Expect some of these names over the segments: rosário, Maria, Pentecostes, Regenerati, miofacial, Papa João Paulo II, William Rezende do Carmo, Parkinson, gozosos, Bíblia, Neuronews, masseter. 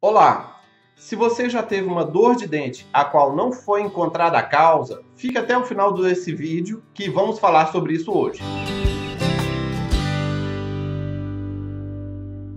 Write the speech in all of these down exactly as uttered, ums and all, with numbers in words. Olá! Se você já teve uma dor de dente a qual não foi encontrada a causa, fique até o final desse vídeo que vamos falar sobre isso hoje.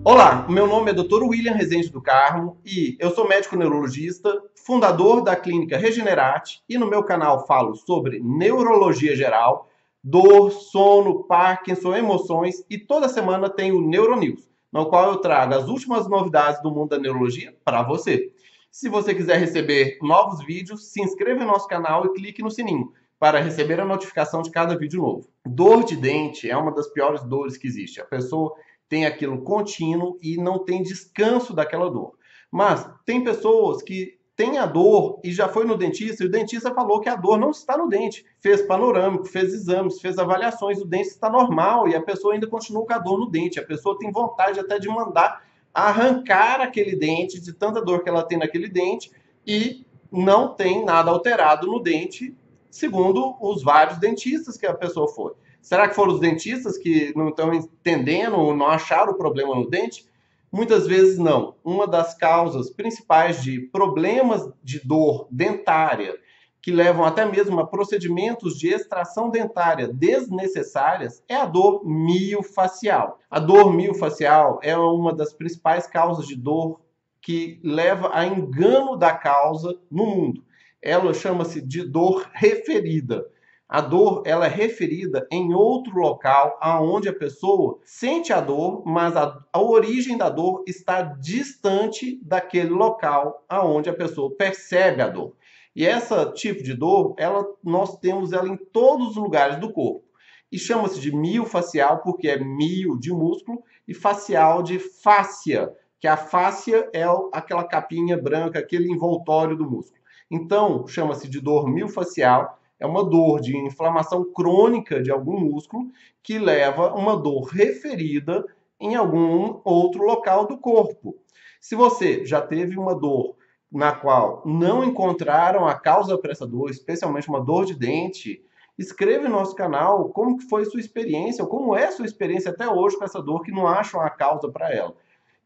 Olá, meu nome é doutor William Rezende do Carmo e eu sou médico neurologista, fundador da clínica Regenerati e no meu canal falo sobre neurologia geral, dor, sono, Parkinson, emoções e toda semana tem o Neuronews, no qual eu trago as últimas novidades do mundo da neurologia para você. Se você quiser receber novos vídeos, se inscreva no nosso canal e clique no sininho para receber a notificação de cada vídeo novo. Dor de dente é uma das piores dores que existe. A pessoa tem aquilo contínuo e não tem descanso daquela dor. Mas tem pessoas que têm a dor e já foi no dentista e o dentista falou que a dor não está no dente. Fez panorâmico, fez exames, fez avaliações, o dente está normal e a pessoa ainda continua com a dor no dente. A pessoa tem vontade até de mandar arrancar aquele dente, de tanta dor que ela tem naquele dente, e não tem nada alterado no dente, segundo os vários dentistas que a pessoa foi. Será que foram os dentistas que não estão entendendo ou não acharam o problema no dente? Muitas vezes não. Uma das causas principais de problemas de dor dentária, que levam até mesmo a procedimentos de extração dentária desnecessárias, é a dor miofacial. A dor miofacial é uma das principais causas de dor que leva a engano da causa no mundo. Ela chama-se de dor referida. A dor, ela é referida em outro local aonde a pessoa sente a dor, mas a, a origem da dor está distante daquele local aonde a pessoa percebe a dor. E esse tipo de dor, ela, nós temos ela em todos os lugares do corpo. E chama-se de miofacial porque é mio de músculo e facial de fáscia, que a fáscia é aquela capinha branca, aquele envoltório do músculo. Então, chama-se de dor miofacial. É uma dor de inflamação crônica de algum músculo que leva uma dor referida em algum outro local do corpo. Se você já teve uma dor na qual não encontraram a causa para essa dor, especialmente uma dor de dente, escreva no nosso canal como que foi sua experiência, ou como é sua experiência até hoje com essa dor que não acham a causa para ela.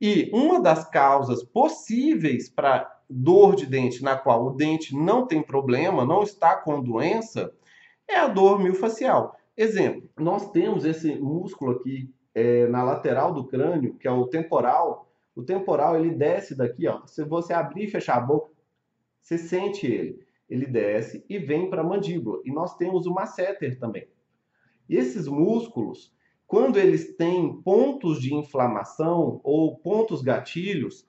E uma das causas possíveis para dor de dente na qual o dente não tem problema, não está com doença, é a dor miofacial. Exemplo, nós temos esse músculo aqui é, na lateral do crânio, que é o temporal. O temporal, ele desce daqui, ó. Se você abrir e fechar a boca, você sente ele. Ele desce e vem para a mandíbula. E nós temos o masseter também. E esses músculos, quando eles têm pontos de inflamação ou pontos gatilhos,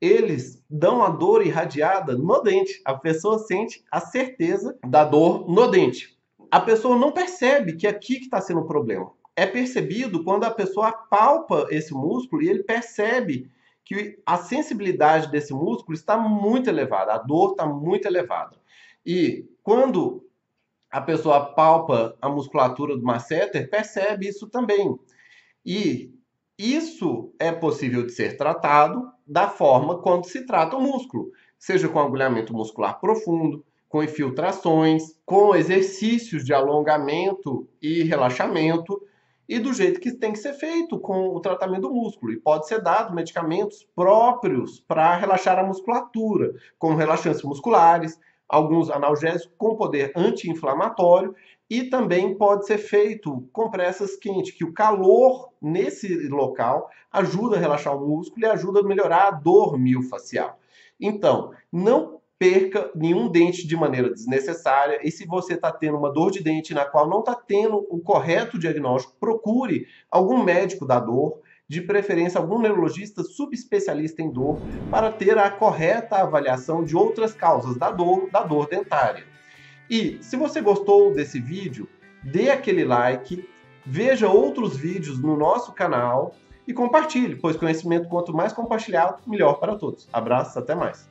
eles dão a dor irradiada no dente. A pessoa sente a certeza da dor no dente. A pessoa não percebe que é aqui que está sendo o problema. É percebido quando a pessoa apalpa esse músculo e ele percebe que a sensibilidade desse músculo está muito elevada, a dor está muito elevada. E quando a pessoa apalpa a musculatura do masseter, percebe isso também. E isso é possível de ser tratado da forma quando se trata o músculo, seja com agulhamento muscular profundo, com infiltrações, com exercícios de alongamento e relaxamento, e do jeito que tem que ser feito com o tratamento do músculo. E pode ser dado medicamentos próprios para relaxar a musculatura, como relaxantes musculares, alguns analgésicos com poder anti-inflamatório, e também pode ser feito compressas quentes, que o calor nesse local ajuda a relaxar o músculo e ajuda a melhorar a dor miofacial. Então, não perca nenhum dente de maneira desnecessária, e se você está tendo uma dor de dente na qual não está tendo o correto diagnóstico, procure algum médico da dor, de preferência algum neurologista subespecialista em dor, para ter a correta avaliação de outras causas da dor, da dor dentária. E se você gostou desse vídeo, dê aquele like, veja outros vídeos no nosso canal e compartilhe, pois conhecimento quanto mais compartilhado, melhor para todos. Abraços, até mais!